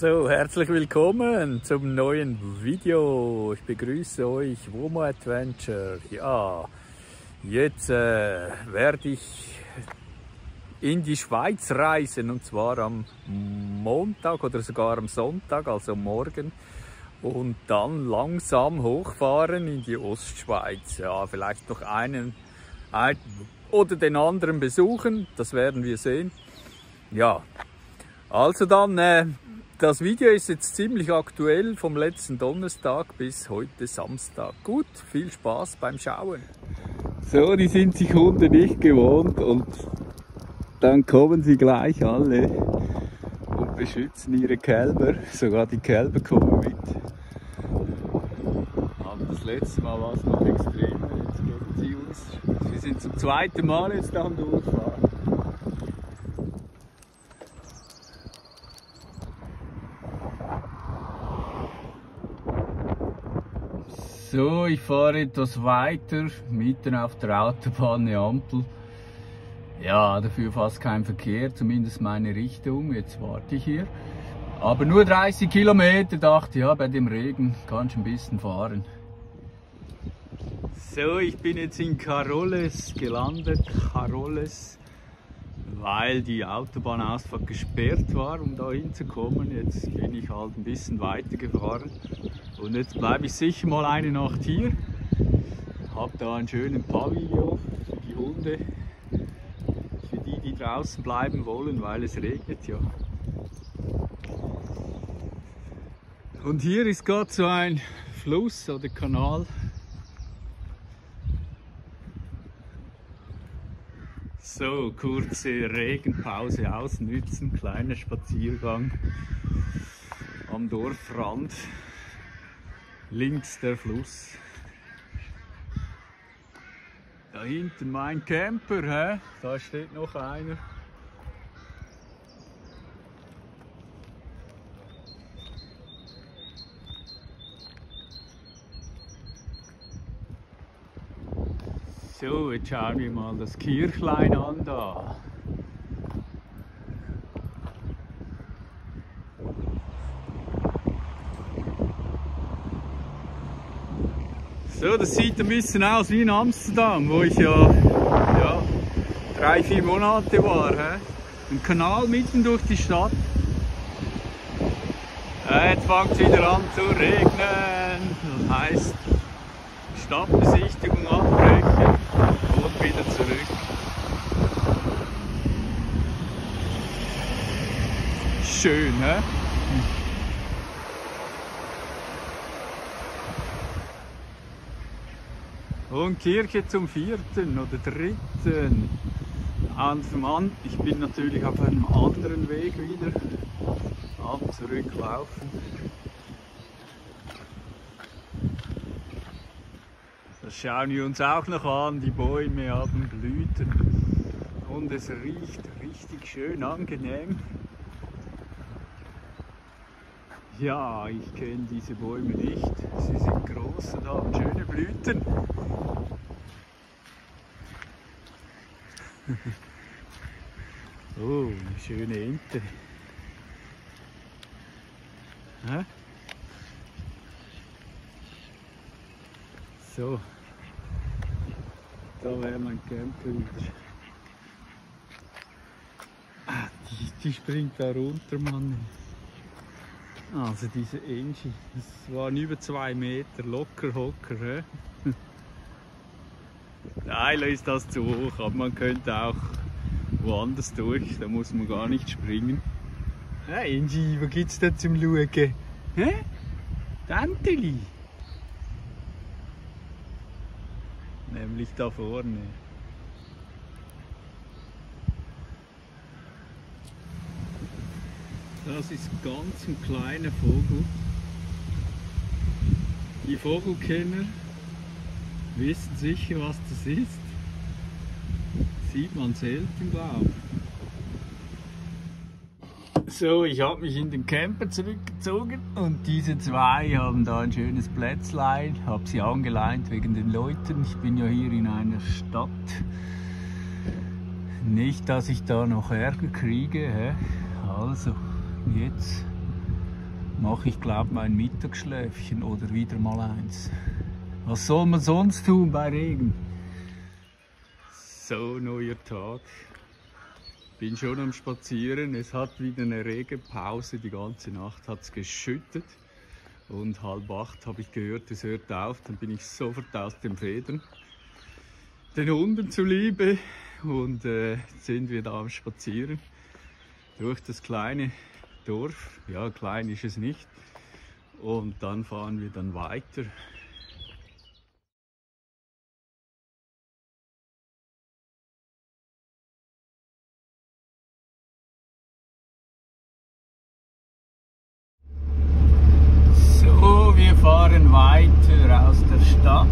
So, herzlich willkommen zum neuen Video. Ich begrüße euch, Womo Adventure. Ja, jetzt werde ich in die Schweiz reisen, und zwar am Montag oder sogar am Sonntag, also morgen. Und dann langsam hochfahren in die Ostschweiz. Ja, vielleicht noch einen oder den anderen besuchen, das werden wir sehen. Ja, also dann... Das Video ist jetzt ziemlich aktuell, vom letzten Donnerstag bis heute Samstag. Gut, viel Spaß beim Schauen. So, die sind sich Hunde nicht gewohnt und dann kommen sie gleich alle und beschützen ihre Kälber. Sogar die Kälber kommen mit. Aber das letzte Mal war es noch extrem. Jetzt geben sie uns. Wir sind zum zweiten Mal jetzt am Durchfahren. So, ich fahre etwas weiter, mitten auf der Autobahn, eine Ampel. Ja, dafür fast kein Verkehr, zumindest meine Richtung. Jetzt warte ich hier. Aber nur 30 Kilometer, dachte ich, ja, bei dem Regen kann ich ein bisschen fahren. So, ich bin jetzt in Caroles gelandet. Caroles, weil die Autobahnausfahrt gesperrt war, um da hinzukommen. Jetzt bin ich halt ein bisschen weiter gefahren. Und jetzt bleibe ich sicher mal eine Nacht hier. Habe da einen schönen Pavillon für die Hunde, für die, die draußen bleiben wollen, weil es regnet ja. Und hier ist gerade so ein Fluss oder Kanal. So, kurze Regenpause ausnützen, kleiner Spaziergang am Dorfrand. Links der Fluss. Da hinten mein Camper, hä? Da steht noch einer. So, jetzt schauen wir mal das Kirchlein an da. So, das sieht ein bisschen aus wie in Amsterdam, wo ich ja 3–4 Monate war. He? Ein Kanal mitten durch die Stadt. Jetzt fängt es wieder an zu regnen. Das heisst, Stadtbesichtigung abbrechen und wieder zurück. Schön, hä? Und Kirche zum 4. oder 3. Ich bin natürlich auf einem anderen Weg wieder am Zurücklaufen. Das schauen wir uns auch noch an. Die Bäume haben Blüten und es riecht richtig schön angenehm. Ja, ich kenne diese Bäume nicht. Sie sind groß und haben schöne Blüten. Oh, eine schöne Ente. Hä? So, da wäre mein Camper wieder. Ah, die springt da runter, Mann. Also diese Ente, das waren über 2 Meter, locker hocker. Hä? Leider ist das zu hoch, aber man könnte auch woanders durch, da muss man gar nicht springen. Hey Ente, wo gibt es da zum Schauen? Hä? Enteli? Nämlich da vorne. Das ist ganz ein kleiner Vogel. Die Vogelkenner wissen sicher, was das ist. Sieht man selten, glaube ich. So, ich habe mich in den Camper zurückgezogen und diese zwei haben da ein schönes Plätzlein. Ich habe sie angeleint wegen den Leuten. Ich bin ja hier in einer Stadt. Nicht, dass ich da noch Ärger kriege. Hä? Also. Jetzt mache ich, glaube ich, mein Mittagsschläfchen oder wieder mal eins. Was soll man sonst tun bei Regen? So, neuer Tag. Bin schon am Spazieren. Es hat wieder eine Regenpause. Die ganze Nacht hat es geschüttet. Und 7:30 habe ich gehört, es hört auf. Dann bin ich sofort aus den Federn. Den Hunden zuliebe. Und sind wir da am Spazieren. Durch das kleine Dorf. Ja, klein ist es nicht. Und dann fahren wir dann weiter. Wir fahren weiter aus der Stadt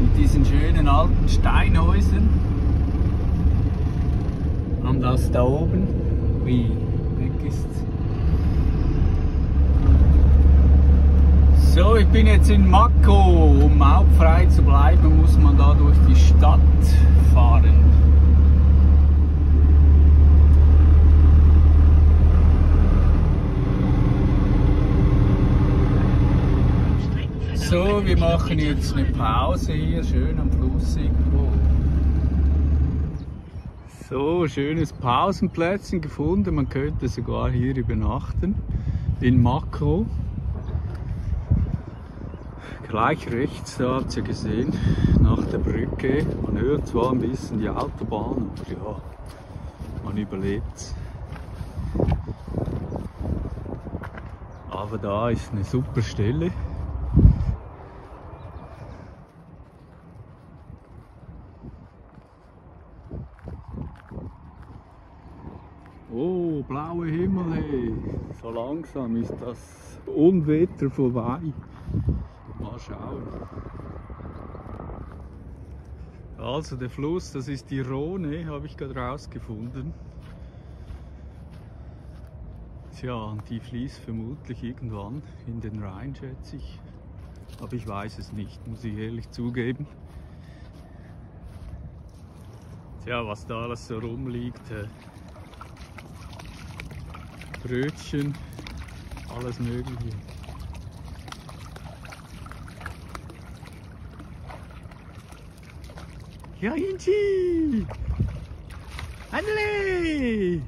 mit diesen schönen alten Steinhäusern. Und das da oben, wie weg ist. So, ich bin jetzt in Makko. Um mautfrei zu bleiben, muss man da durch die Stadt fahren. So, wir machen jetzt eine Pause hier, schön am Fluss irgendwo. So, schönes Pausenplätzchen gefunden, man könnte sogar hier übernachten, in Makko. Gleich rechts, da habt ihr gesehen, nach der Brücke. Man hört zwar ein bisschen die Autobahn, aber ja, man überlebt es. Aber da ist eine super Stelle. Oh, blauer Himmel, hey. So langsam ist das Unwetter vorbei. Mal schauen. Also der Fluss, das ist die Rhone, habe ich gerade rausgefunden. Tja, und die fließt vermutlich irgendwann in den Rhein, schätze ich. Aber ich weiß es nicht, muss ich ehrlich zugeben. Tja, was da alles so rumliegt. Brötchen, alles Mögliche. Ja, Inchi! Handle!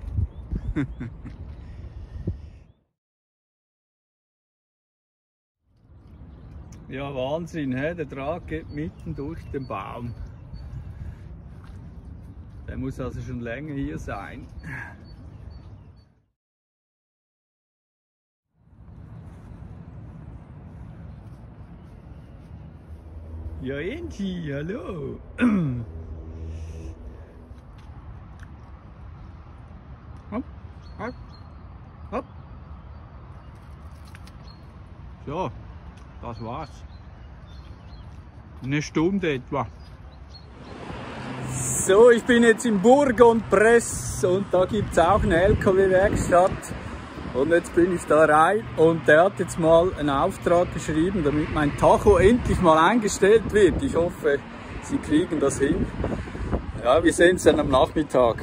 Ja, Wahnsinn, he? Der Draht geht mitten durch den Baum. Der muss also schon länger hier sein. Ja, Inti, hallo! Hopp, hopp, hopp! So, das war's. Eine Stunde etwa. So, ich bin jetzt in Burgund Bresse und da gibt es auch eine LKW-Werkstatt. Und jetzt bin ich da rein und der hat jetzt mal einen Auftrag geschrieben, damit mein Tacho endlich mal eingestellt wird. Ich hoffe, Sie kriegen das hin. Ja, wir sehen es dann am Nachmittag.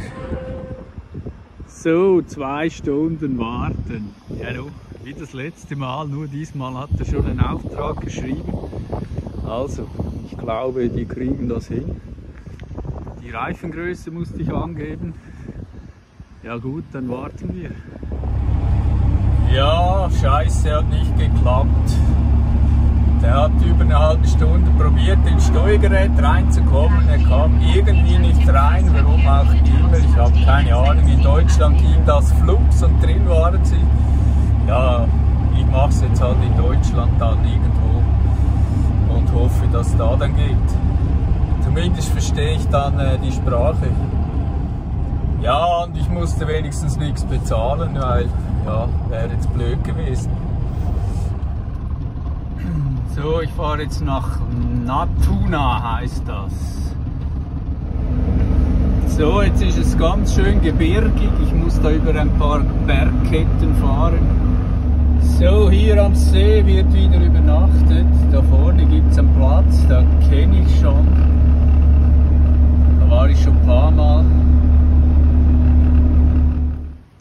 So, 2 Stunden warten. Hallo, wie das letzte Mal, nur diesmal hat er schon einen Auftrag geschrieben. Also, ich glaube, die kriegen das hin. Die Reifengröße musste ich angeben. Ja gut, dann warten wir. Ja, scheiße, hat nicht geklappt. Der hat über eine halbe Stunde probiert, ins Steuergerät reinzukommen. Er kam irgendwie nicht rein, warum auch immer. Ich habe keine Ahnung, in Deutschland ging das flugs und drin waren sie. Ja, ich mache es jetzt halt in Deutschland dann irgendwo und hoffe, dass es da dann geht. Zumindest verstehe ich dann die Sprache. Ja, und ich musste wenigstens nichts bezahlen, weil, ja, wäre jetzt blöd gewesen. So, ich fahre jetzt nach Natuna, heißt das. So, jetzt ist es ganz schön gebirgig. Ich muss da über ein paar Bergketten fahren. So, hier am See wird wieder übernachtet. Da vorne gibt es einen Platz, da kenne ich schon. Da war ich schon ein paar Mal.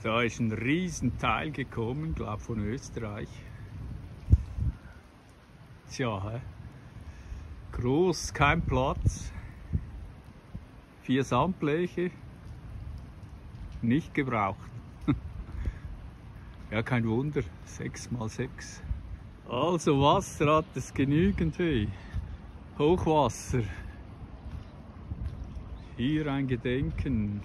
Da ist ein Riesenteil gekommen, glaube von Österreich. Tja, groß, kein Platz, 4 Sandbleche, nicht gebraucht. Ja, kein Wunder, 6x6. Also Wasser hat es genügend, hey. Hochwasser. Hier ein Gedenken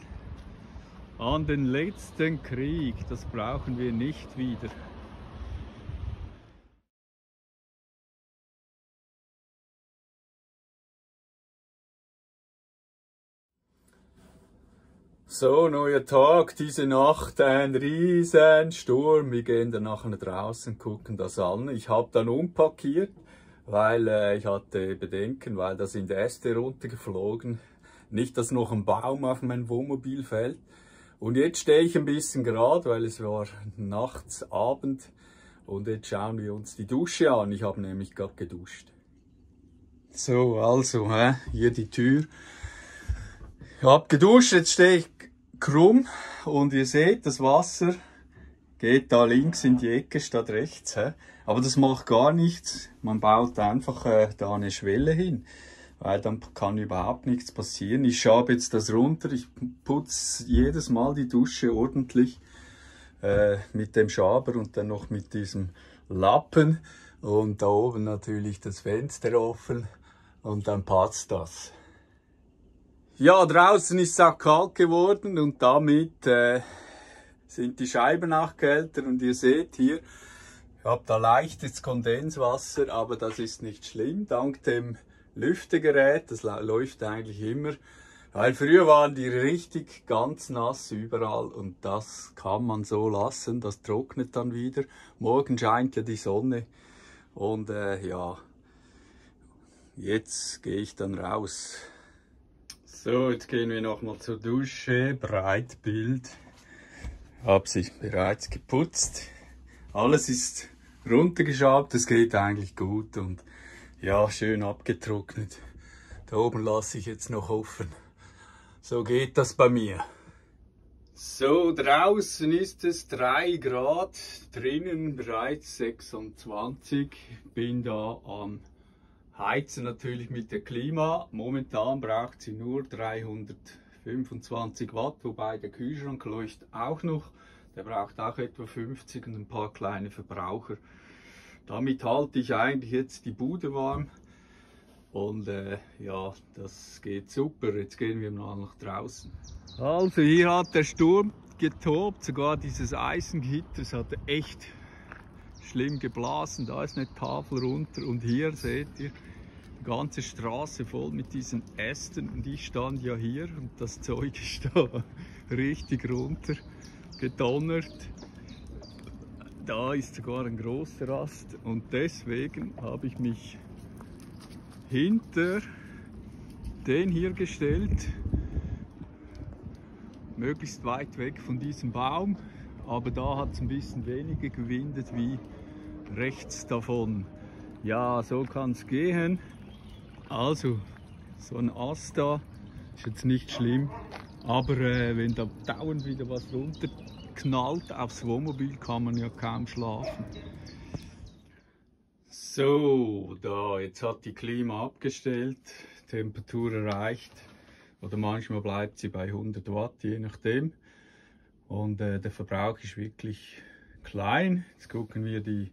an den letzten Krieg, das brauchen wir nicht wieder. So, neuer Tag, diese Nacht ein riesen Sturm. Wir gehen dann nachher draußen, gucken das an. Ich habe dann umpackiert, weil ich hatte Bedenken, weil da sind Äste runtergeflogen. Nicht, dass noch ein Baum auf mein Wohnmobil fällt. Und jetzt stehe ich ein bisschen gerade, weil es war nachts Abend. Und jetzt schauen wir uns die Dusche an. Ich habe nämlich gerade geduscht. So, also, hier die Tür. Ich habe geduscht, jetzt stehe ich krumm und ihr seht, das Wasser geht da links in die Ecke statt rechts. Aber das macht gar nichts, man baut einfach da eine Schwelle hin, weil dann kann überhaupt nichts passieren. Ich schabe jetzt das runter, ich putze jedes Mal die Dusche ordentlich mit dem Schaber und dann noch mit diesem Lappen. Und da oben natürlich das Fenster offen und dann passt das. Ja, draußen ist es auch kalt geworden und damit sind die Scheiben auch kälter. Und ihr seht hier, ich habe da leichtes Kondenswasser, aber das ist nicht schlimm. Dank dem Lüftegerät, das läuft eigentlich immer. Weil früher waren die richtig ganz nass überall und das kann man so lassen. Das trocknet dann wieder. Morgen scheint ja die Sonne und ja, jetzt gehe ich dann raus. So, jetzt gehen wir nochmal zur Dusche, Breitbild, habe sie bereits geputzt, alles ist runtergeschabt, es geht eigentlich gut und ja, schön abgetrocknet, da oben lasse ich jetzt noch offen, so geht das bei mir. So, draußen ist es 3 Grad, drinnen bereits 26, bin da am Heizen natürlich mit der Klima. Momentan braucht sie nur 325 Watt, wobei der Kühlschrank leuchtet auch noch. Der braucht auch etwa 50 und ein paar kleine Verbraucher. Damit halte ich eigentlich jetzt die Bude warm. Und ja, das geht super. Jetzt gehen wir mal nach draußen. Also hier hat der Sturm getobt, sogar dieses Eisengitter, das hat echt schlimm geblasen. Da ist eine Tafel runter und hier seht ihr, die ganze Straße voll mit diesen Ästen und ich stand ja hier und das Zeug ist da richtig runter gedonnert. Da ist sogar ein großer Ast und deswegen habe ich mich hinter den hier gestellt, möglichst weit weg von diesem Baum, aber da hat es ein bisschen weniger gewindet wie rechts davon. Ja, so kann es gehen. Also, so ein Ast da ist jetzt nicht schlimm, aber wenn da dauernd wieder was runterknallt aufs Wohnmobil, kann man ja kaum schlafen. So, da, jetzt hat die Klima abgestellt, Temperatur erreicht oder manchmal bleibt sie bei 100 Watt, je nachdem. Und der Verbrauch ist wirklich klein. Jetzt gucken wir die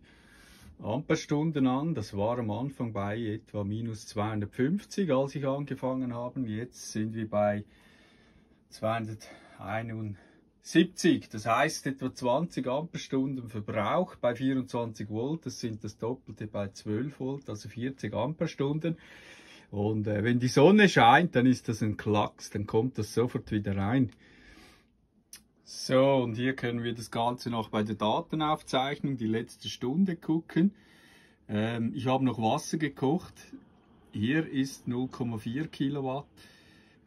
Amperstunden an, das war am Anfang bei etwa minus 250, als ich angefangen habe. Jetzt sind wir bei 271, das heißt etwa 20 Amperstunden Verbrauch bei 24 Volt, das sind das Doppelte bei 12 Volt, also 40 Amperstunden. Und wenn die Sonne scheint, dann ist das ein Klacks, dann kommt das sofort wieder rein. So, und hier können wir das Ganze noch bei der Datenaufzeichnung, die letzte Stunde, gucken. Ich habe noch Wasser gekocht. Hier ist 0,4 Kilowatt,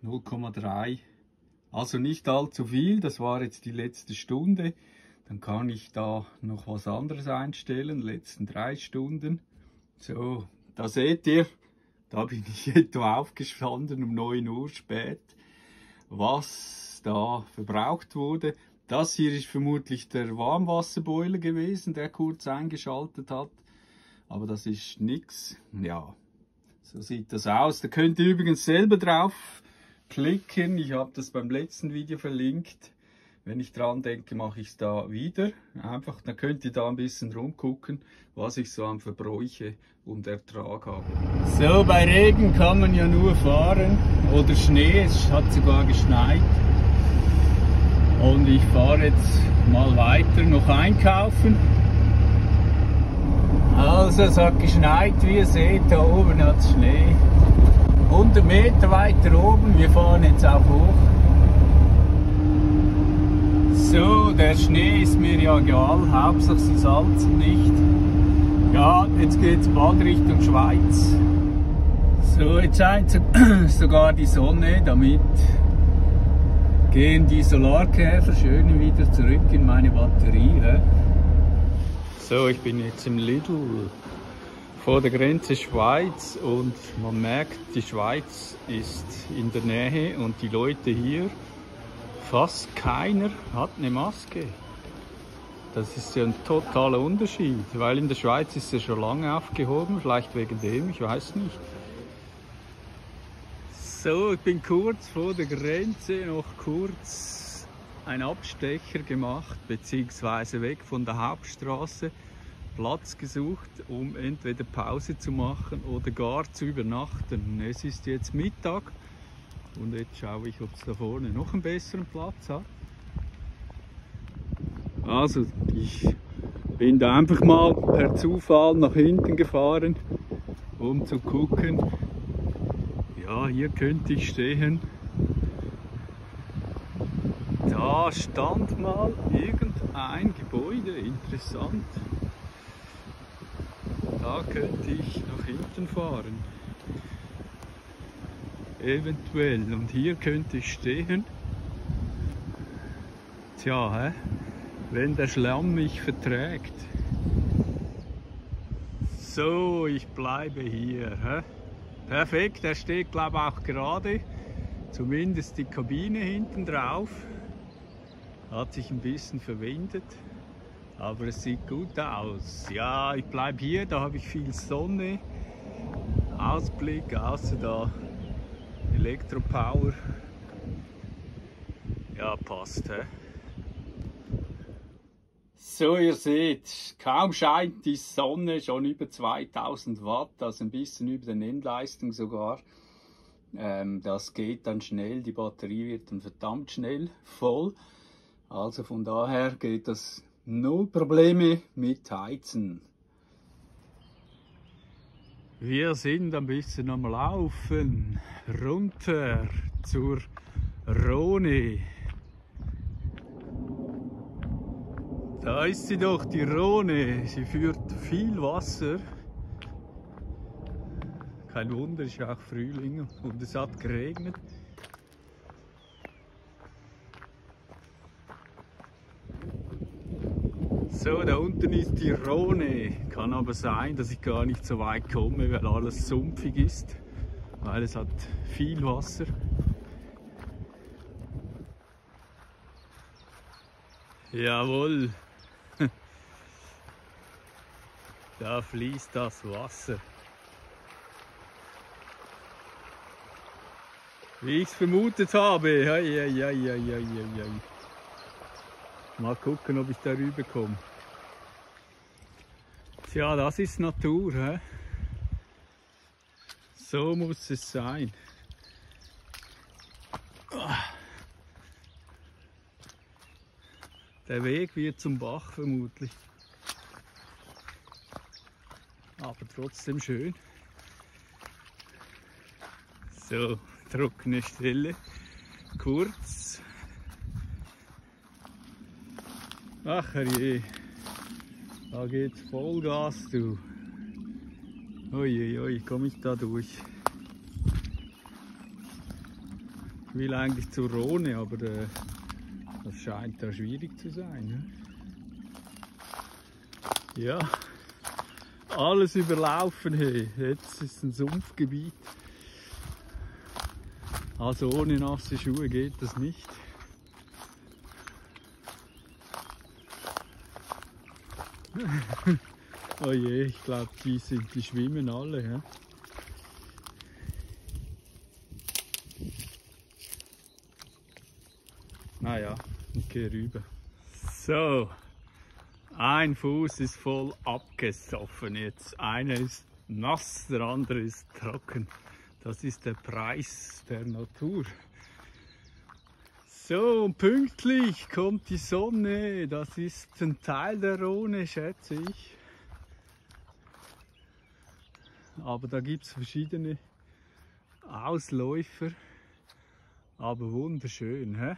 0,3. Also nicht allzu viel, das war jetzt die letzte Stunde. Dann kann ich da noch was anderes einstellen, letzten 3 Stunden. So, da seht ihr, da bin ich etwa aufgestanden um 9 Uhr spät. Was da verbraucht wurde, Das hier ist vermutlich der Warmwasserboiler gewesen, der kurz eingeschaltet hat. Aber das ist nichts. Ja, so sieht das aus. Da könnt ihr übrigens selber drauf klicken. Ich habe das beim letzten Video verlinkt. Wenn ich dran denke, mache ich es da wieder. Einfach, dann könnt ihr da ein bisschen rumgucken, was ich so an Verbräuche und Ertrag habe. So, bei Regen kann man ja nur fahren. Oder Schnee, es hat sogar geschneit. Und ich fahre jetzt mal weiter, noch einkaufen. Also es hat geschneit, wie ihr seht, da oben hat es Schnee. 100 Meter weiter oben, wir fahren jetzt auch hoch. So, der Schnee ist mir ja egal, Hauptsache sie salzen nicht. Ja, jetzt geht es bald Richtung Schweiz. So, jetzt scheint sogar die Sonne, damit gehen die Solarkäfer schön wieder zurück in meine Batterie. So, ich bin jetzt im Lidl vor der Grenze Schweiz und man merkt, die Schweiz ist in der Nähe und die Leute hier, fast keiner hat eine Maske. Das ist ja ein totaler Unterschied, weil in der Schweiz ist es schon lange aufgehoben, vielleicht wegen dem, ich weiß nicht. So, ich bin kurz vor der Grenze, noch kurz einen Abstecher gemacht, beziehungsweise weg von der Hauptstraße, Platz gesucht, um entweder Pause zu machen oder gar zu übernachten. Es ist jetzt Mittag und jetzt schaue ich, ob es da vorne noch einen besseren Platz hat. Also, ich bin da einfach mal per Zufall nach hinten gefahren, um zu gucken. Ja, hier könnte ich stehen. Da stand mal irgendein Gebäude, interessant. Da könnte ich nach hinten fahren. Eventuell. Und hier könnte ich stehen. Tja, wenn der Schlamm mich verträgt. So, ich bleibe hier. Perfekt, der steht glaube ich auch gerade, zumindest die Kabine hinten drauf, hat sich ein bisschen verwendet, aber es sieht gut aus. Ja, ich bleibe hier, da habe ich viel Sonne, Ausblick, außer da Elektropower, ja passt. So, ihr seht, kaum scheint die Sonne, schon über 2000 Watt, also ein bisschen über der Nennleistung sogar. Das geht dann schnell, die Batterie wird dann verdammt schnell voll. Also von daher geht das null Probleme mit Heizen. Wir sind ein bisschen am Laufen, runter zur Rhone. Da ist sie doch, die Rhone. Sie führt viel Wasser. Kein Wunder, es ist auch Frühling und es hat geregnet. So, da unten ist die Rhone. Kann aber sein, dass ich gar nicht so weit komme, weil alles sumpfig ist. Weil es hat viel Wasser. Jawohl. Da fließt das Wasser. Wie ich es vermutet habe. Mal gucken, ob ich da rüberkomme. Tja, das ist Natur. He? So muss es sein. Der Weg wird zum Bach vermutlich. Aber trotzdem schön. So, trockene Stelle. Kurz. Ach je. Da geht's Vollgas, du. Uiuiui, komme ich da durch. Ich will eigentlich zur Rhone, aber das scheint da schwierig zu sein. Ne? Ja. Alles überlaufen, hey. Jetzt ist ein Sumpfgebiet. Also ohne nasse Schuhe geht das nicht. Oh je, ich glaube, die schwimmen alle. Ja? Naja, ich gehe rüber. So, ein Fuß ist voll abgesoffen jetzt. Einer ist nass, der andere ist trocken. Das ist der Preis der Natur. So, und pünktlich kommt die Sonne. Das ist ein Teil der Rhone, schätze ich. Aber da gibt es verschiedene Ausläufer. Aber wunderschön, hä?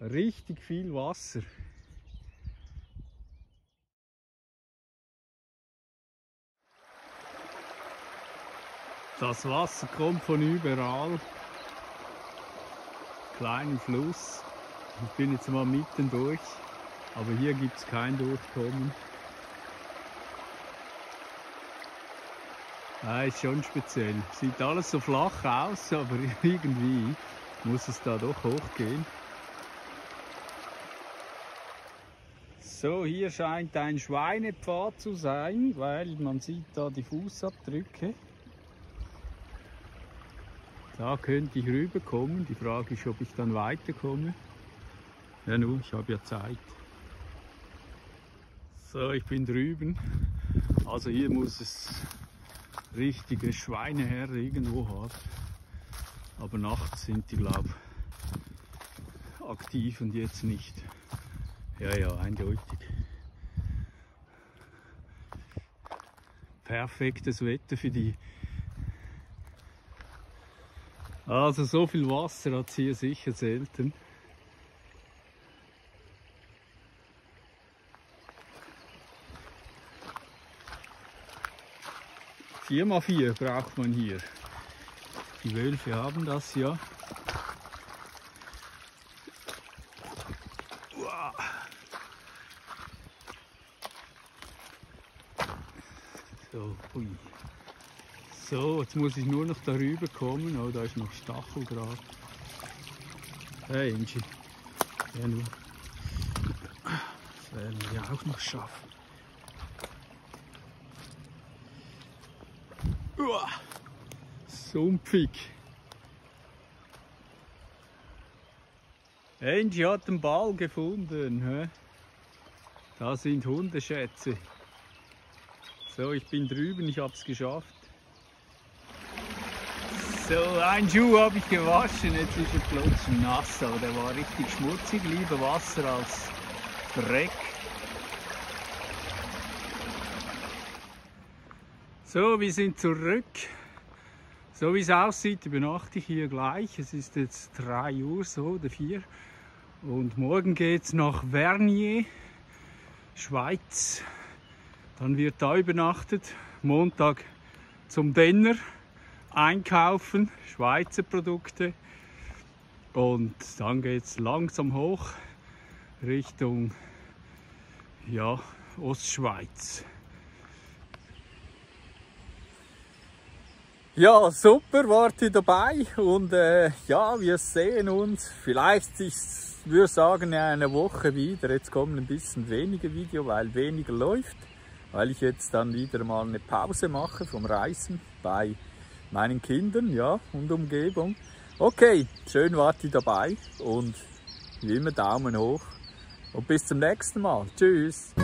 Richtig viel Wasser. Das Wasser kommt von überall. Kleinen Fluss. Ich bin jetzt mal mitten durch, aber hier gibt es kein Durchkommen. Ah, ist schon speziell. Sieht alles so flach aus, aber irgendwie muss es da doch hochgehen. So, hier scheint ein Schweinepfad zu sein, weil man sieht da die Fußabdrücke. Da könnte ich rüberkommen. Die Frage ist, ob ich dann weiterkomme. Ja nun, ich habe ja Zeit. So, ich bin drüben. Also hier muss es richtige Schweineherr irgendwo haben. Aber nachts sind die, glaube ich, aktiv und jetzt nicht. Ja, ja, eindeutig. Perfektes Wetter für die. Also so viel Wasser hat es hier sicher selten. Vier mal vier braucht man hier. Die Wölfe haben das ja. So, ui. So, jetzt muss ich nur noch darüber kommen. Oh, da ist noch Stacheldraht. Hey, Ingi. Ja, nur. Das werden wir auch noch schaffen. Uah, sumpfig. Ingi hat den Ball gefunden. He? Da sind Hundeschätze. So, ich bin drüben, ich habe es geschafft. So, einen Schuh habe ich gewaschen, jetzt ist er plötzlich nass, aber der war richtig schmutzig, lieber Wasser als Dreck. So, wir sind zurück. So wie es aussieht, übernachte ich hier gleich. Es ist jetzt 3 Uhr so oder 4. Und morgen geht es nach Vernier, Schweiz. Dann wird da übernachtet. Montag zum Denner. Einkaufen, Schweizer Produkte, und dann geht es langsam hoch Richtung, ja, Ostschweiz. Ja, super, wart ihr dabei, und ja, wir sehen uns vielleicht, ich würde sagen, in einer Woche wieder. Jetzt kommen ein bisschen weniger Video, weil weniger läuft, weil ich jetzt dann wieder mal eine Pause mache vom Reisen bei meinen Kindern, ja, und Umgebung. Okay, schön wart ihr dabei und wie immer Daumen hoch und bis zum nächsten Mal. Tschüss!